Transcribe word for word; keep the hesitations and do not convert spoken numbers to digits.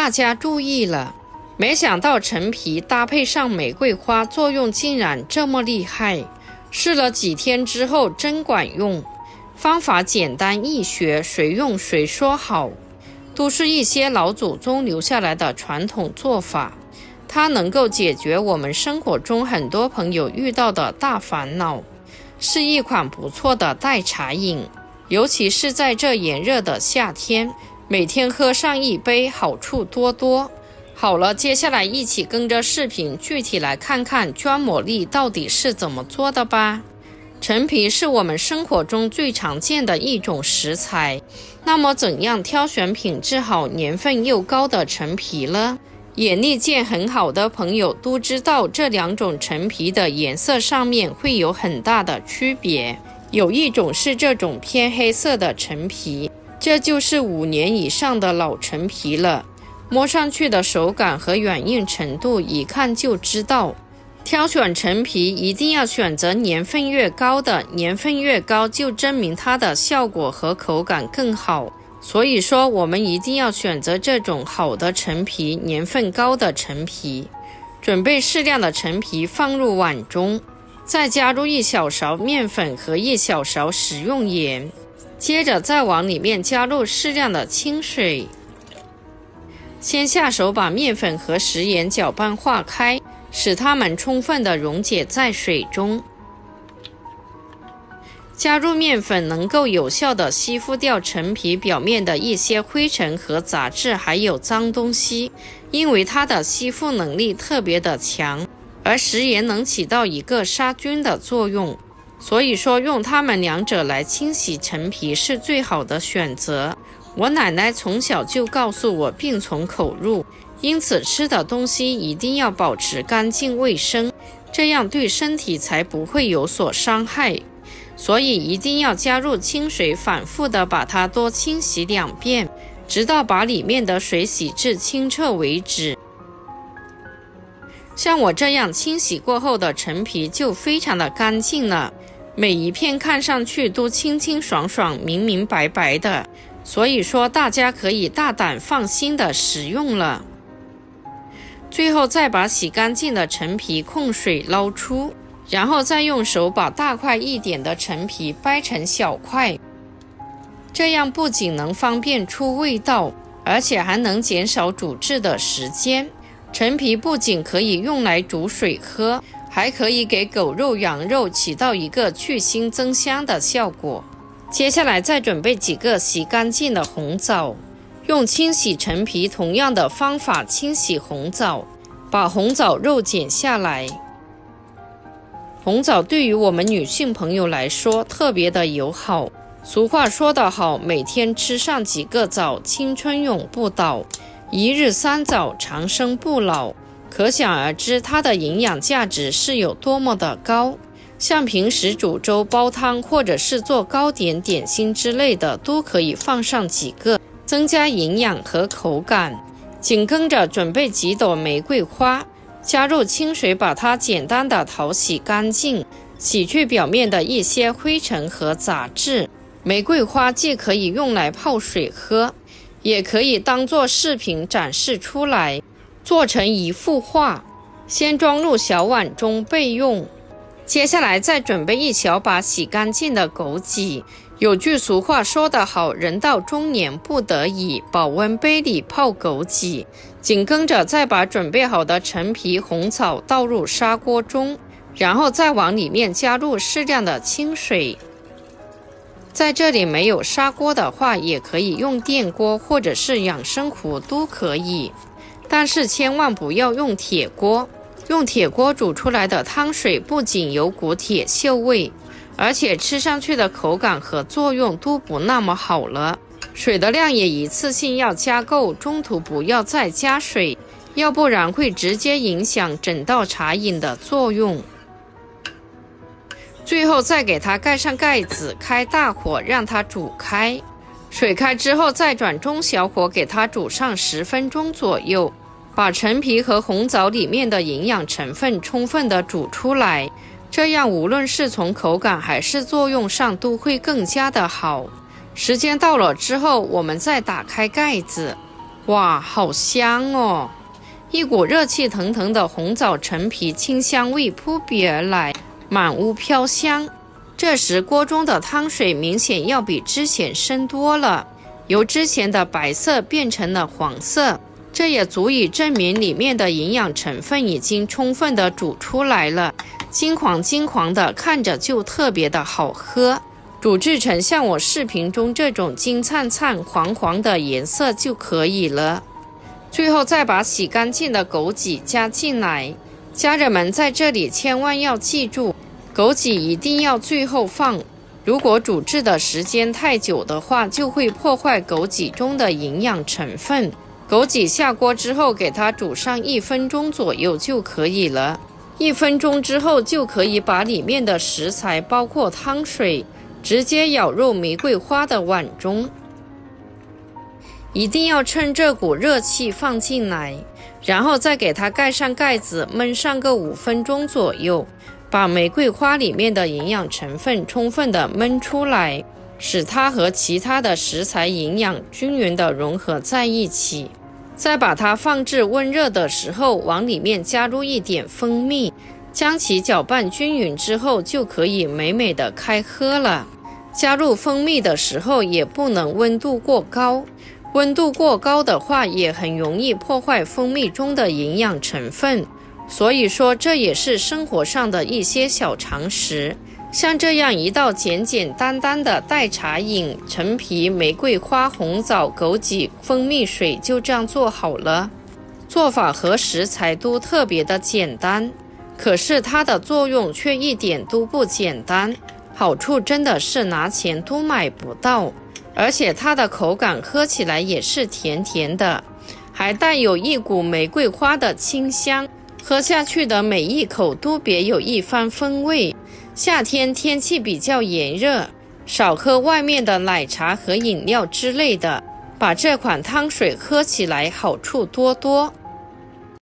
大家注意了，没想到陈皮搭配上玫瑰花，作用竟然这么厉害。试了几天之后真管用，方法简单易学，谁用谁说好，都是一些老祖宗留下来的传统做法。它能够解决我们生活中很多朋友遇到的大烦恼，是一款不错的代茶饮，尤其是在这炎热的夏天，每天喝上一杯，好处多多。好了，接下来一起跟着视频具体来看看砖抹粒到底是怎么做的吧。陈皮是我们生活中最常见的一种食材，那么怎样挑选品质好、年份又高的陈皮呢？眼力见很好的朋友都知道，这两种陈皮的颜色上面会有很大的区别，有一种是这种偏黑色的陈皮，这就是五年以上的老陈皮了。摸上去的手感和软硬程度一看就知道。挑选陈皮一定要选择年份越高的，年份越高就证明它的效果和口感更好，所以说我们一定要选择这种好的陈皮，年份高的陈皮。准备适量的陈皮放入碗中，再加入一小勺面粉和一小勺食用盐，接着再往里面加入适量的清水。先下手把面粉和食盐搅拌化开，使它们充分的溶解在水中。加入面粉能够有效的吸附掉陈皮表面的一些灰尘和杂质，还有脏东西，因为它的吸附能力特别的强，而食盐能起到一个杀菌的作用，所以说用它们两者来清洗陈皮是最好的选择。我奶奶从小就告诉我病从口入，因此吃的东西一定要保持干净卫生，这样对身体才不会有所伤害，所以一定要加入清水，反复的把它多清洗两遍，直到把里面的水洗至清澈为止。像我这样清洗过后的陈皮就非常的干净了，每一片看上去都清清爽爽、明明白白的，所以说大家可以大胆放心的食用了。最后再把洗干净的陈皮控水捞出，然后再用手把大块一点的陈皮掰成小块，这样不仅能方便出味道，而且还能减少煮制的时间。陈皮不仅可以用来煮水喝，还可以给狗肉、羊肉起到一个去腥增香的效果。接下来再准备几个洗干净的红枣，用清洗陈皮同样的方法清洗红枣，把红枣肉剪下来。红枣对于我们女性朋友来说特别的友好，俗话说得好，每天吃上几个枣，青春永不倒，一日三枣，长生不老，可想而知它的营养价值是有多么的高。像平时煮粥、煲汤或者是做糕点、点心之类的都可以放上几个，增加营养和口感。紧跟着准备几朵玫瑰花，加入清水把它简单的淘洗干净，洗去表面的一些灰尘和杂质。玫瑰花既可以用来泡水喝，也可以当做饰品展示出来，做成一幅画。先装入小碗中备用。接下来再准备一小把洗干净的枸杞，有句俗话说得好，人到中年不得已，保温杯里泡枸杞。紧跟着再把准备好的陈皮、红枣倒入砂锅中，然后再往里面加入适量的清水。在这里没有砂锅的话，也可以用电锅或者是养生壶都可以，但是千万不要用铁锅。用铁锅煮出来的汤水不仅有股铁锈味，而且吃上去的口感和作用都不那么好了。水的量也一次性要加够，中途不要再加水，要不然会直接影响整道茶饮的作用。最后再给它盖上盖子，开大火让它煮开。水开之后再转中小火给它煮上十分钟左右。把陈皮和红枣里面的营养成分充分的煮出来，这样无论是从口感还是作用上都会更加的好。时间到了之后，我们再打开盖子，哇，好香哦！一股热气腾腾的红枣陈皮清香味扑鼻而来，满屋飘香。这时锅中的汤水明显要比之前深多了，由之前的白色变成了黄色，这也足以证明里面的营养成分已经充分的煮出来了。金黄金黄的，看着就特别的好喝。 煮制成像我视频中这种金灿灿、黄黄的颜色就可以了。最后再把洗干净的枸杞加进来。家人们在这里千万要记住，枸杞一定要最后放。如果煮制的时间太久的话，就会破坏枸杞中的营养成分。枸杞下锅之后，给它煮上一分钟左右就可以了。一分钟之后就可以把里面的食材，包括汤水， 直接舀入玫瑰花的碗中，一定要趁这股热气放进来，然后再给它盖上盖子，焖上个五分钟左右，把玫瑰花里面的营养成分充分的焖出来，使它和其他的食材营养均匀的融合在一起。再把它放置温热的时候，往里面加入一点蜂蜜， 将其搅拌均匀之后，就可以美美的开喝了。加入蜂蜜的时候，也不能温度过高，温度过高的话，也很容易破坏蜂蜜中的营养成分。所以说，这也是生活上的一些小常识。像这样一道简简单单的代茶饮，陈皮、玫瑰花、红枣、枸杞、蜂蜜水，就这样做好了。做法和食材都特别的简单， 可是它的作用却一点都不简单，好处真的是拿钱都买不到，而且它的口感喝起来也是甜甜的，还带有一股玫瑰花的清香，喝下去的每一口都别有一番风味。夏天天气比较炎热，少喝外面的奶茶和饮料之类的，把这款汤水喝起来好处多多。